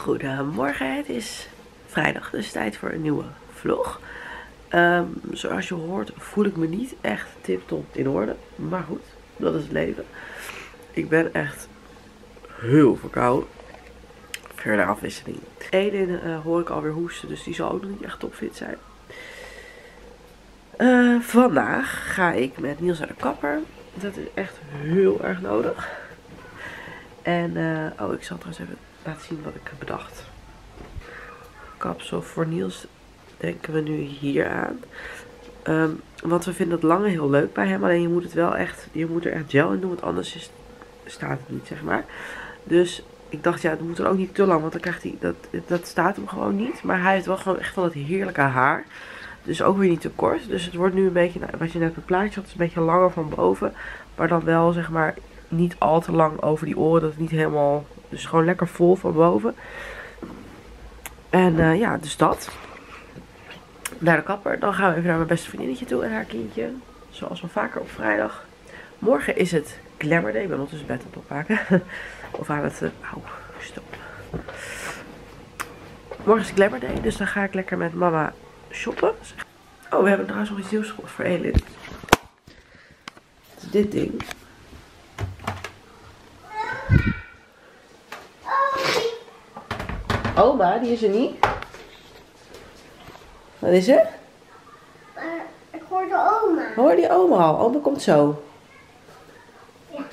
Goedemorgen, het is vrijdag, dus tijd voor een nieuwe vlog. Zoals je hoort voel ik me niet echt tip-top in orde, maar goed, dat is het leven. Ik ben echt heel verkouden. Verder afwisseling. Eden hoor ik alweer hoesten, dus die zal ook nog niet echt topfit zijn. Vandaag ga ik met Niels naar de kapper. Dat is echt heel erg nodig. En, oh, ik zal trouwens even laten zien wat ik heb bedacht. Kapsel voor Niels denken we nu hier aan. Want we vinden het lange heel leuk bij hem. Alleen je moet het wel echt, je moet er echt gel in doen, want anders staat het niet, zeg maar. Dus ik dacht, ja, het moet er ook niet te lang, want dan krijgt hij, dat staat hem gewoon niet. Maar hij heeft wel gewoon echt wel het heerlijke haar. Dus ook weer niet te kort. Dus het wordt nu een beetje, nou, wat je net op het plaatje had, is een beetje langer van boven. Maar dan wel, zeg maar, niet al te lang over die oren. Dat het niet helemaal, dus gewoon lekker vol van boven. En ja, dus dat. Naar de kapper. Dan gaan we even naar mijn beste vriendinnetje toe en haar kindje. Zoals we vaker op vrijdag. Morgen is het Glamour Day. Ik ben ondertussen bed op opmaken. Of aan het... Auw, stop. Morgen is het Glamour Day. Dus dan ga ik lekker met mama shoppen. Oh, we hebben trouwens nog iets nieuws gekocht voor Elin. Dit ding. Oma, die is er niet. Wat is er? Ik hoor de oma. Hoor die oma al? Oma komt zo. Ja.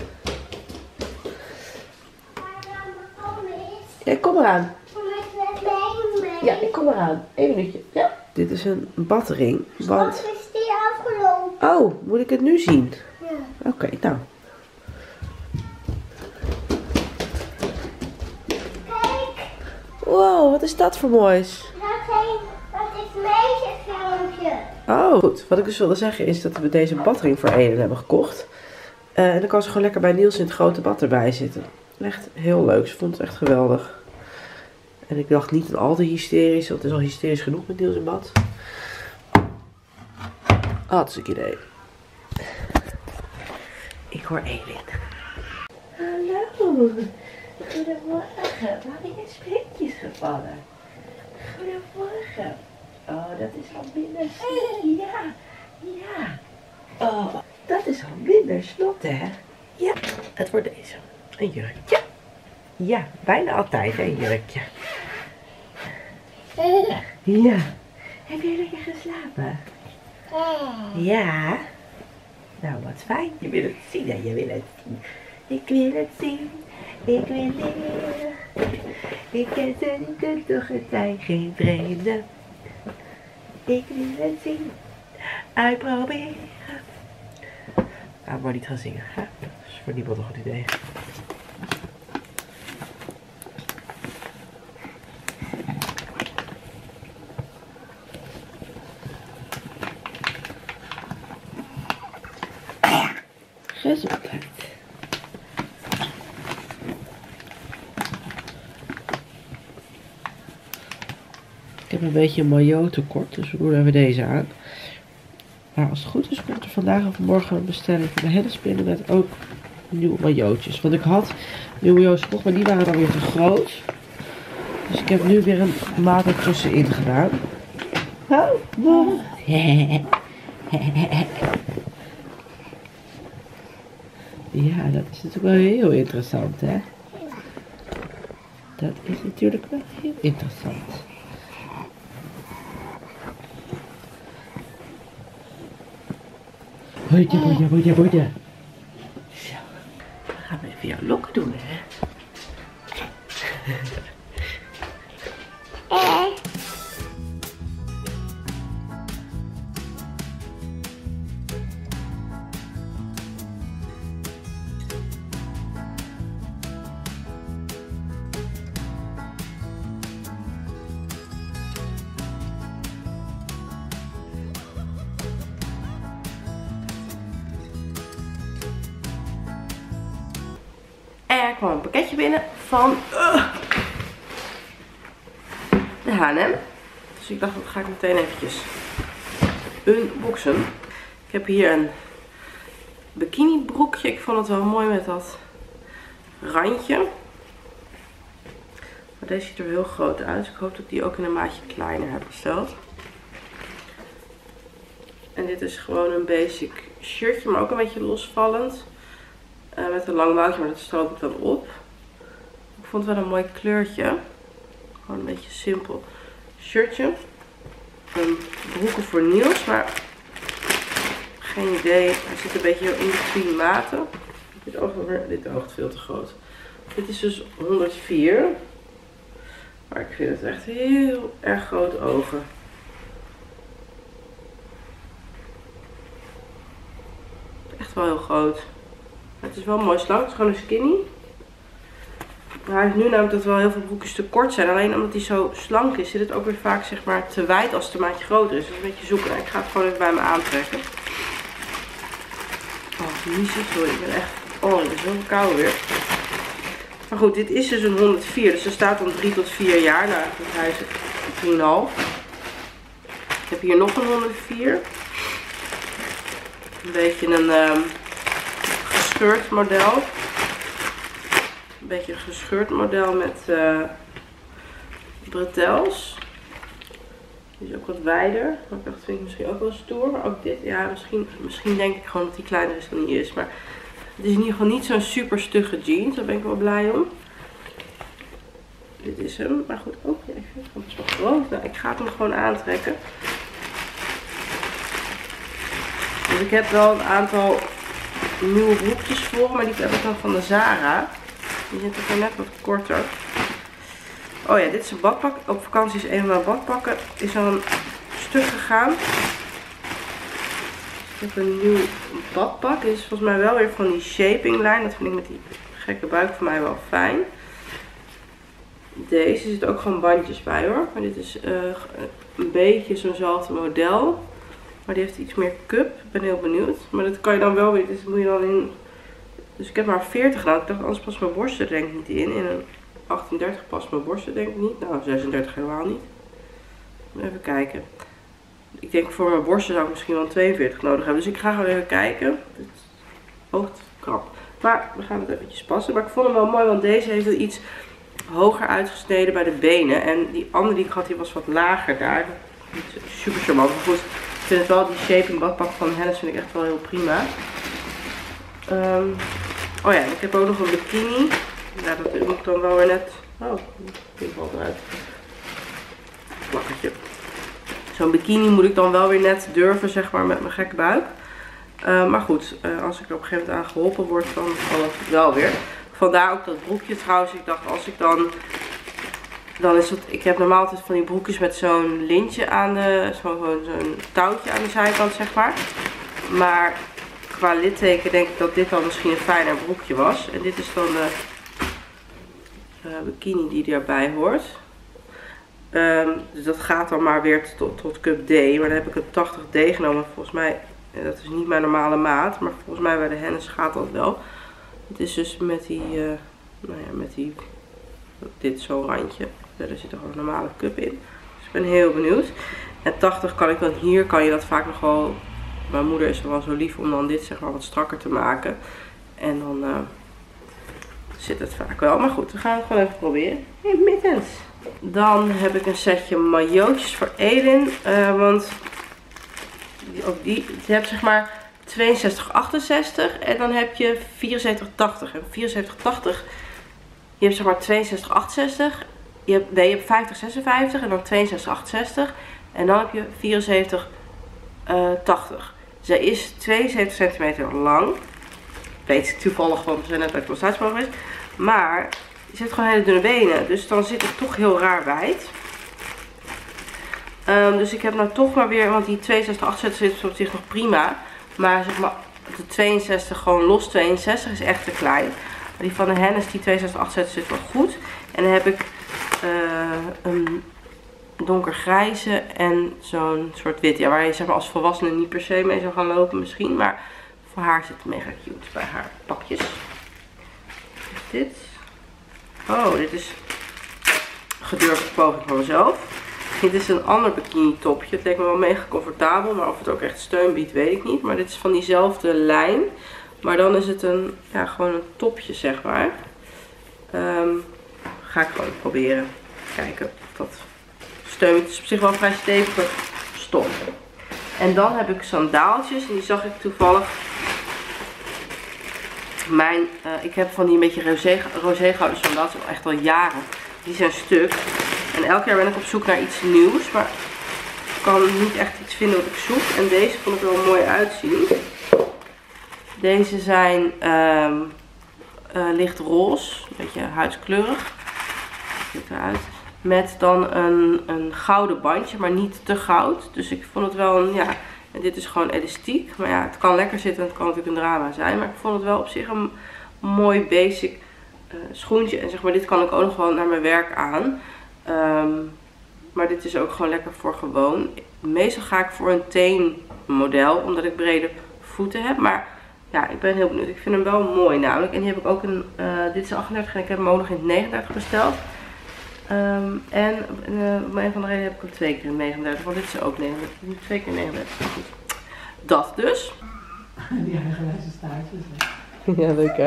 Ja, ik kom eraan. Ja, ik kom eraan. 1 minuutje. Ja. Dit is een badring. Want... is die afgelopen? Oh, moet ik het nu zien? Ja. Oké, nou. Wow, wat is dat voor moois? Dat is meisjesfilmpje. Oh, goed. Wat ik dus wilde zeggen is dat we deze badring voor Eden hebben gekocht. En dan kan ze gewoon lekker bij Niels in het grote bad erbij zitten. Echt heel leuk. Ze vond het echt geweldig. En ik dacht niet al te hysterisch. Want het is al hysterisch genoeg met Niels in bad. Hartstikke idee. Ik hoor Eden. Hallo. Goedemorgen, waar ben je spreekjes gevallen? Goedemorgen. Oh, dat is al minder snot. Ja, ja. Oh, dat is al minder snot, hè? Ja, het wordt deze. Een jurkje. Ja, bijna altijd een jurkje. Ja. Heb jij lekker geslapen? Ja. Nou, wat fijn. Je wil het zien, hè? Je wil het zien. Ik wil het zien. Ik wil leren, ik ken ze niet, toch het zijn geen vreemden. Ik wil het zien, uitproberen. Laat maar niet gaan zingen, hè? Dat is voor niemand een goed idee. Gezondheid. Ik heb een beetje een maillot tekort, dus we doen even deze aan. Maar als het goed is komt er vandaag of morgen een bestelling van de hennespinnen met ook nieuwe maillotjes. Want ik had nieuwe maillots gekocht, maar die waren dan weer te groot. Dus ik heb nu weer een maat er tussenin gedaan. Oh, wow. Ja, dat is natuurlijk wel heel interessant, hè? Dat is natuurlijk wel heel interessant. Boeitje. Zo. Dan gaan we even jouw lokken doen, hè. Er kwam een pakketje binnen van de H&M. Dus ik dacht, dat ga ik meteen eventjes unboxen. Ik heb hier een bikini broekje. Ik vond het wel mooi met dat randje. Maar deze ziet er heel groot uit. Dus ik hoop dat ik die ook in een maatje kleiner heb besteld. En dit is gewoon een basic shirtje, maar ook een beetje losvallend. Met een lang mouwtje, maar dat stroop ik dan op. Ik vond het wel een mooi kleurtje. Gewoon een beetje simpel shirtje. Broeken voor Niels, maar geen idee. Hij zit een beetje in de 10 maten. Dit oogt veel te groot. Dit is dus 104. Maar ik vind het echt heel erg groot ogen. Echt wel heel groot. Het is wel mooi slank. Het is gewoon een skinny. Maar hij is nu namelijk dat wel heel veel broekjes te kort zijn. Alleen omdat hij zo slank is, zit het ook weer vaak zeg maar te wijd als het een maatje groter is. Dus een beetje zoeken. Ik ga het gewoon even bij me aantrekken. Oh, niet zo, sorry. Ik ben echt... Oh, het is heel koud weer. Maar goed, dit is dus een 104. Dus er staat dan 3 tot 4 jaar. Nou, hij is 3,5. Ik heb hier nog een 104. Een beetje een gescheurd model. Een beetje een gescheurd model met bretels. Die is ook wat wijder. Maar ik dacht, vind ik misschien ook wel stoer. Maar ook dit, ja, misschien denk ik gewoon dat die kleiner is dan die is. Maar het is in ieder geval niet zo'n super stugge jeans. Daar ben ik wel blij om. Dit is hem. Maar goed, ook ja, ik vind het best wel groot. Nou, ik ga het hem gewoon aantrekken. Dus ik heb wel een aantal nieuwe broekjes voor, maar die heb ik dan van de Zara. Die zitten er net wat korter. Oh ja, dit is een badpak. Op vakantie is een van mijn badpakken. Is al een stuk gegaan. Ik heb een nieuw badpak. Dit is volgens mij wel weer van die shaping lijn. Dat vind ik met die gekke buik voor mij wel fijn. Deze zit ook gewoon bandjes bij hoor. Maar dit is een beetje zo'nzelfde model. Maar die heeft iets meer cup. Ik ben heel benieuwd. Maar dat kan je dan wel weer. Dus moet je dan in. Dus ik heb maar 40 gedaan. Ik dacht, anders past mijn borst er denk ik niet in. In een 38 past mijn borst er denk ik niet. Nou, 36 helemaal niet. Even kijken. Ik denk voor mijn borsten zou ik misschien wel een 42 nodig hebben. Dus ik ga gewoon even kijken. Het oogt krap. Maar we gaan het eventjes passen. Maar ik vond hem wel mooi, want deze heeft het iets hoger uitgesneden bij de benen. En die andere die ik had, die was wat lager daar. Super charmant. Maar goed, ik vind het wel, die shaping badpak van Hennis vind ik echt wel heel prima. Oh ja, ik heb ook nog een bikini. Ja, dat moet dan wel weer net... Oh, dit valt eruit. Plakkertje. Zo'n bikini moet ik dan wel weer net durven, zeg maar, met mijn gekke buik. Maar goed, als ik er op een gegeven moment aan geholpen word, dan valt het wel weer. Vandaar ook dat broekje trouwens. Ik dacht, als ik dan... Dan is het... Ik heb normaal altijd van die broekjes met zo'n lintje aan de... Zo'n touwtje aan de zijkant, zeg maar. Maar qua litteken denk ik dat dit dan misschien een fijner broekje was. En dit is dan de bikini die daarbij hoort. Dus dat gaat dan maar weer tot cup D. Maar dan heb ik een 80D genomen. Volgens mij, dat is niet mijn normale maat. Maar volgens mij bij de Hennis gaat dat wel. Het is dus met die, nou ja, met die, dit zo'n randje. Daar zit er gewoon een normale cup in. Dus ik ben heel benieuwd. En 80 kan ik dan hier, kan je dat vaak nog wel... Mijn moeder is wel zo lief om dan dit zeg maar wat strakker te maken. En dan zit het vaak wel. Maar goed, we gaan het gewoon even proberen. Hey, mittens! Dan heb ik een setje maillotjes voor Elin. Want ook die heb zeg maar 62,68 en dan heb je 74,80. En 74,80, je hebt zeg maar 62,68. Nee, je hebt 50,56 en dan 62,68. En dan heb je 74,80. Zij is 72 centimeter lang. Ik weet toevallig, want we zijn net bij het massageplan geweest. Maar... Je zit gewoon hele dunne benen, dus dan zit het toch heel raar wijd. Dus ik heb nou toch maar weer, want die 62, 68 zit op zich nog prima. Maar zeg maar, de 62, gewoon los 62 is echt te klein. Maar die van de Hennis, die 62, 68 zit wel goed. En dan heb ik een donkergrijze en zo'n soort wit. Ja, waar je zeg maar als volwassene niet per se mee zou gaan lopen misschien. Maar voor haar zit het mega cute bij haar pakjes. Dit. Oh, dit is gedurfde poging van mezelf. Dit is een ander bikini topje. Het leek me wel mega comfortabel, maar of het ook echt steun biedt, weet ik niet. Maar dit is van diezelfde lijn. Maar dan is het een, ja, gewoon een topje, zeg maar. ga ik gewoon proberen. Kijken of dat steunt. Het is op zich wel vrij stevig stof. En dan heb ik sandaaltjes. En die zag ik toevallig. Ik heb van die een beetje roze-gouden sandaaltjes al echt al jaren. Die zijn stuk. En elk jaar ben ik op zoek naar iets nieuws. Maar ik kan niet echt iets vinden wat ik zoek. En deze vond ik er wel mooi uitzien. Deze zijn licht roze. Een beetje huidskleurig. Ziet eruit. Met dan een gouden bandje, maar niet te goud. Dus ik vond het wel een, ja, en dit is gewoon elastiek. Maar ja, het kan lekker zitten en het kan natuurlijk een drama zijn. Maar ik vond het wel op zich een mooi basic schoentje. En zeg maar, dit kan ik ook nog wel naar mijn werk aan. Maar dit is ook gewoon lekker voor gewoon. Meestal ga ik voor een teenmodel, omdat ik brede voeten heb. Maar ja, ik ben heel benieuwd. Ik vind hem wel mooi namelijk. En die heb ik ook in, dit is 38 en ik heb hem ook nog in het 39 besteld. En om een van de redenen heb ik hem twee keer in 39, want dit is ook 39. Twee keer in 39. Dat dus. Die eigenwijze staartjes. Ja, leuk hè?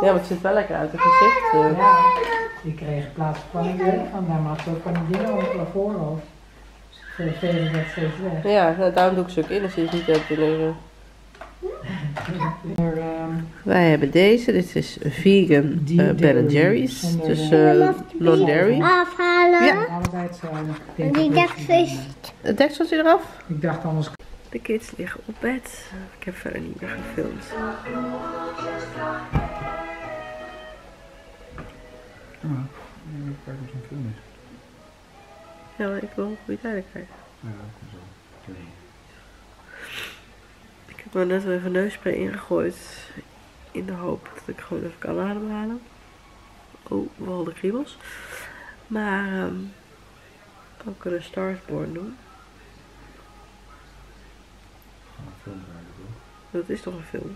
Ja, maar het ziet wel lekker uit het gezicht. Ja, die kregen plaats van panadier van, daar maakt ook panadier op het plafond of ze vegen dat steeds weg. Ja, nou, daarom doe ik ze ook in, dus je is niet uit te leren. Wij hebben deze, dit is vegan Ben & Jerry's, dus Blonderry. Afhalen. Ja. En die deksel. Het deksel zit eraf? Ik dacht anders. De kids liggen op bed. Ik heb verder niet meer gefilmd. Ja, maar ik wil een goede tijd krijgen. Ja, dat is wel. Ik heb net wel even neusspray ingegooid in de hoop dat ik gewoon even kan ademhalen. Oh, wel de kriebels. Maar ook kunnen Starsborn doen. Dat is toch een film?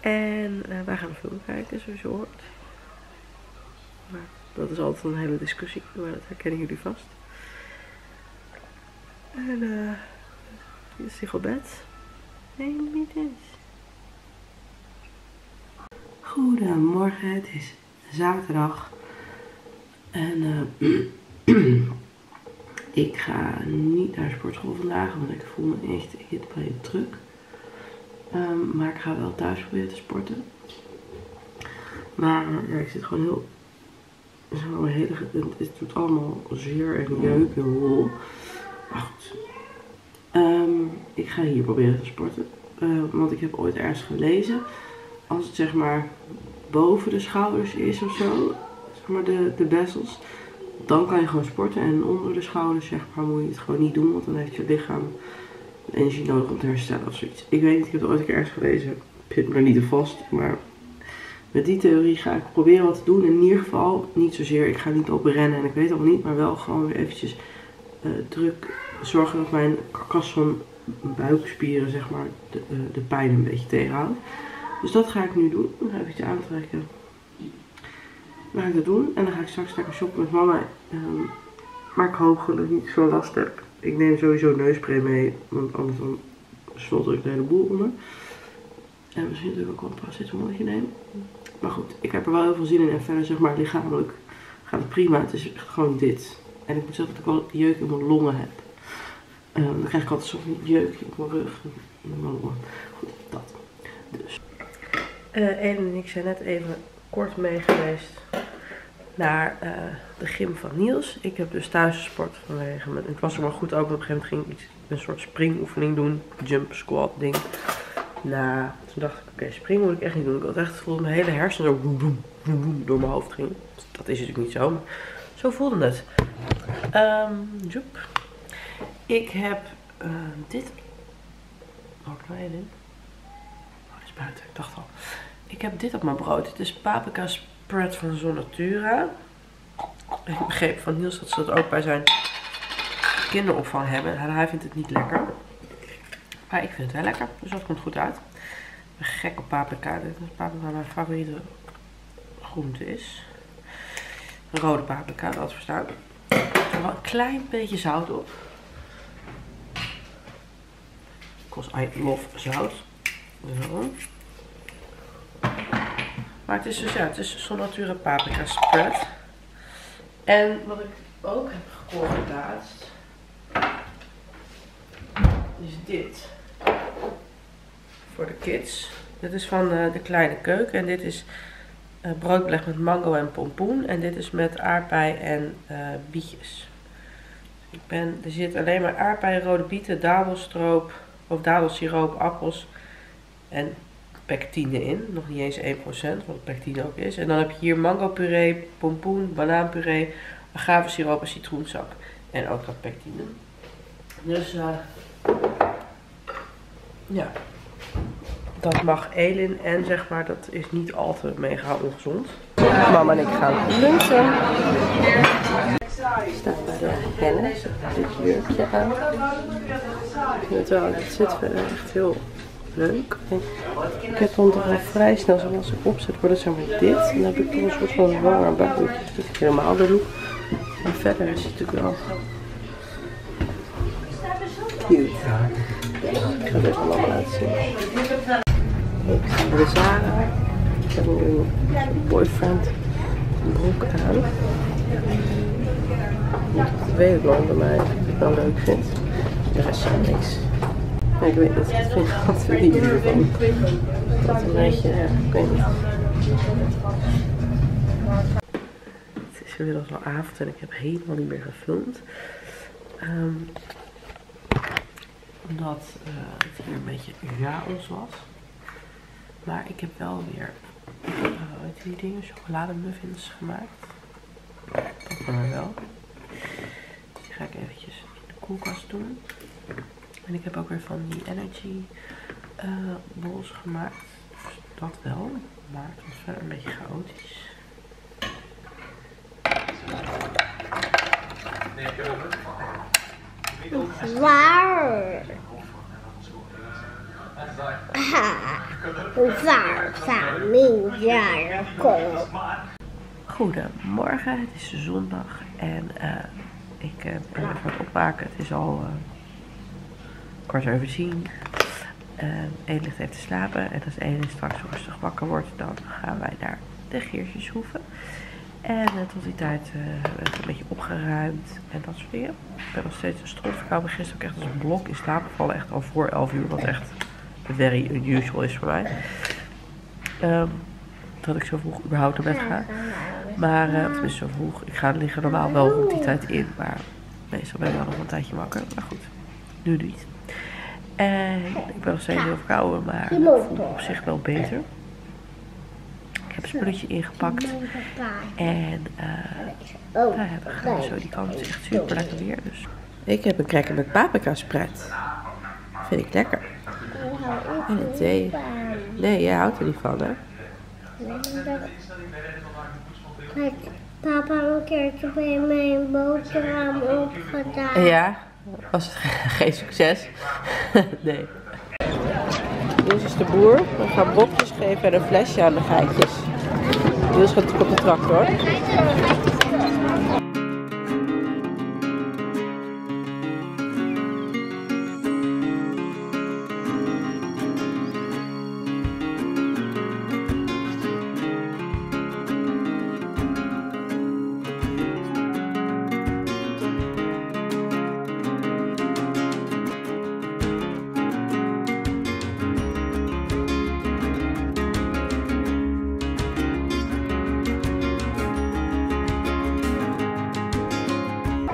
En wij gaan een film kijken, zoals je hoort. Maar dat is altijd een hele discussie, maar dat herkennen jullie vast. En is hij op bed? Nee, niet eens. Goedemorgen, het is zaterdag. En ik ga niet naar de sportschool vandaag, want ik voel me echt heel druk. Maar ik ga wel thuis proberen te sporten. Maar ja, ik zit gewoon heel... Het doet allemaal zeer en jeuk en rol. Maar goed, ik ga hier proberen te sporten, want ik heb ooit ergens gelezen, als het zeg maar boven de schouders is of zo, zeg maar de bezels, dan kan je gewoon sporten en onder de schouders zeg maar moet je het gewoon niet doen, want dan heeft je lichaam energie nodig om te herstellen of zoiets. Ik weet niet, ik heb het ooit ergens gelezen, ik zit me er niet op vast, maar met die theorie ga ik proberen wat te doen. In ieder geval niet zozeer, ik ga niet oprennen en ik weet het allemaal niet, maar wel gewoon weer eventjes... druk zorgen dat mijn karkas van buikspieren zeg maar de pijn een beetje tegenhouden. Dus dat ga ik nu doen. Dan ga ik iets aantrekken. Dan ga ik dat doen en dan ga ik straks lekker shoppen met mama. Maar ik hoop gewoon dat ik niet zo last heb. Ik neem sowieso neuspray mee, want anders dan snodder ik de hele boel onder. En misschien natuurlijk ook wel een paracetamolletje nemen. Maar goed, ik heb er wel heel veel zin in en verder zeg maar lichamelijk gaat het prima. Het is gewoon dit. En ik moet zeggen dat ik wel jeuk in mijn longen heb. Dan krijg ik altijd zo'n jeuk in mijn rug en in mijn longen. Goed, dat. Dus. Elin en ik zijn net even kort mee geweest naar de gym van Niels. Ik heb dus thuis gesport vanwege. Het was er maar goed ook. Op een gegeven moment ging ik iets, een soort springoefening doen. Jump, squat, ding. Nou, toen dacht ik, oké, spring moet ik echt niet doen. Ik had echt het gevoel dat mijn hele hersenen zo door mijn hoofd ging. Dat is natuurlijk niet zo, maar zo voelde het. Ik heb dit. Hoor ik nou even in? Oh, dat is buiten, ik dacht al. Ik heb dit op mijn brood. Dit is paprika spread van Zonatura. Ik begreep van Niels dat ze dat ook bij zijn kinderopvang hebben. En hij vindt het niet lekker. Maar ik vind het wel lekker, dus dat komt goed uit. Ik ben gek op paprika. Dit is paprika mijn favoriete groente is. Rode paprika, dat verstaan. Er wel een klein beetje zout op. Kost I love zout. Zo. Maar het is dus, ja, het is Zonatura paprika spread. En wat ik ook heb gekocht laatst, is dit. Voor de kids. Dit is van de Kleine Keuken. En dit is broodbeleg met mango en pompoen. En dit is met aardbei en bietjes. Dus er zit alleen maar aardbei, rode bieten, dadelstroop of dadelsiroop, appels en pectine in. Nog niet eens 1%, wat pectine ook is. En dan heb je hier mango puree, pompoen, banaanpuree, agavesiroop en citroensap. En ook dat pectine. Dus ja, dat mag Elin en zeg maar dat is niet altijd mega ongezond. Mama en ik gaan lunchen. Ik sta bij de kennis, dit jurkje aan. Het zit verder echt heel leuk. Ik heb dan toch al vrij snel, zoals ik opzet, wordt het zo met dit. En dan heb ik toch een soort van warm buikje dat ik helemaal doe. En verder is het natuurlijk wel cute. Ik ga dit allemaal laten zien. Ik sta bij Zara. Ik heb nu een boyfriend broek aan. Ik weet het lang bij mij, dat ik het wel leuk vind. De rest zijn niks. Maar ik weet niet, ik vind het altijd weer die uur van. Dat een beetje, ja, ik weet niet. Het is inmiddels wel avond en ik heb helemaal niet meer gefilmd. Omdat het hier een beetje chaos was. Maar ik heb wel weer die dingen, chocolademuffins gemaakt. Dat van mij wel. Die ga ik eventjes in de koelkast doen. En ik heb ook weer van die energy bols gemaakt. Dus dat wel. Maar het was verder een beetje chaotisch. Waar? Waar zijn mijn jaren komen? Goedemorgen, het is zondag en ik ben even aan het opmaken. Het is al 10:15. Elin heeft te slapen en als Elin straks rustig wakker wordt, dan gaan wij naar de Geertjeshoeve. En tot die tijd heb ik een beetje opgeruimd en dat soort dingen. Ik ben nog steeds een strontverkouden. Gisteren ook echt als een blok in slaap gevallen, echt al voor 11 uur, wat echt very unusual is voor mij. Dat ik zo vroeg überhaupt naar bed ga. Maar het is zo vroeg. Ik ga liggen normaal wel rond die tijd in. Maar meestal ben ik wel nog een tijdje wakker. Maar goed, nu niet. En ik ben nog steeds heel verkouden. Maar het voelt op zich wel beter. Ik heb een spulletje ingepakt. En we gaan zo die kant. Het is echt super lekker weer. Dus. Ik heb een cracker met paprika spread. Vind ik lekker. En een thee. Nee, jij houdt er niet van, hè? Had papa een keertje bij mijn boterham opgedaan. Ja, was het geen succes? Nee. Niels is de boer. We gaan brokjes geven en een flesje aan de geitjes. Niels gaat op de tractor.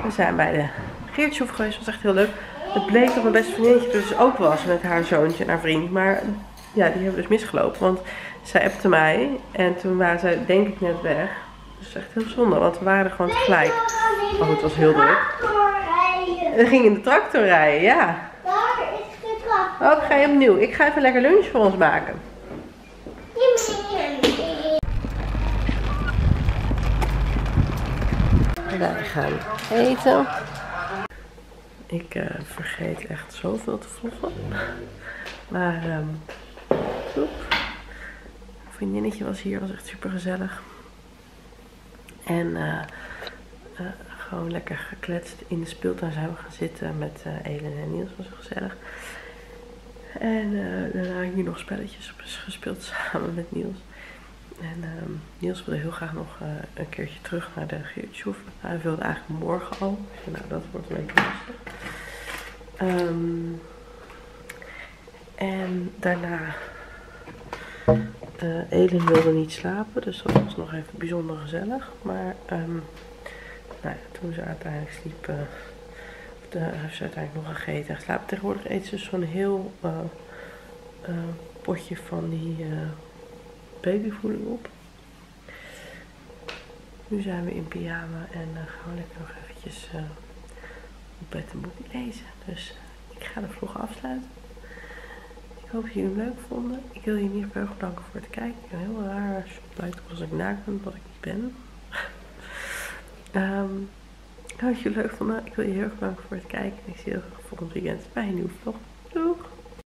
We zijn bij de Geertjeshoef geweest, dat was echt heel leuk. Het bleek dat mijn beste vriendinnetje dus ook was met haar zoontje en haar vriend. Maar ja, die hebben dus misgelopen, want zij appte mij en toen waren zij denk ik net weg. Dus echt heel zonde, want we waren er gewoon tegelijk. Maar goed, het was heel druk. We gingen in de tractor rijden, ja. Daar is de tractor. Ook ga je opnieuw. Ik ga even lekker lunch voor ons maken. Wij gaan eten. Ik vergeet echt zoveel te vloggen. Maar vriendinnetje was hier, was echt super gezellig. En gewoon lekker gekletst in de speeltuin zijn we gaan zitten met Elin en Niels, was gezellig. En daarna hier nog spelletjes gespeeld samen met Niels. En Niels wilde heel graag nog een keertje terug naar de Geertjeshoef. Hij wilde eigenlijk morgen al. Dus nou, dat wordt een beetje lastig. En daarna... Elin wilde niet slapen, dus dat was nog even bijzonder gezellig. Maar nou ja, toen ze uiteindelijk sliep, heeft ze uiteindelijk nog gegeten en geslapen. Tegenwoordig eet ze dus zo'n heel potje van die babyvoeding op. Nu zijn we in pyjama en gaan we lekker nog eventjes op bed een boekje lezen. Dus ik ga de vlog afsluiten. Ik hoop dat jullie hem leuk vonden. Ik wil jullie heel erg bedanken voor het kijken. Ik ben heel raar als je blijkt als ik naakt ben, wat ik niet ben. Ik hoop dat jullie leuk vonden. Ik wil je heel erg bedanken voor het kijken. En ik zie je heel graag volgend weekend bij een nieuwe vlog.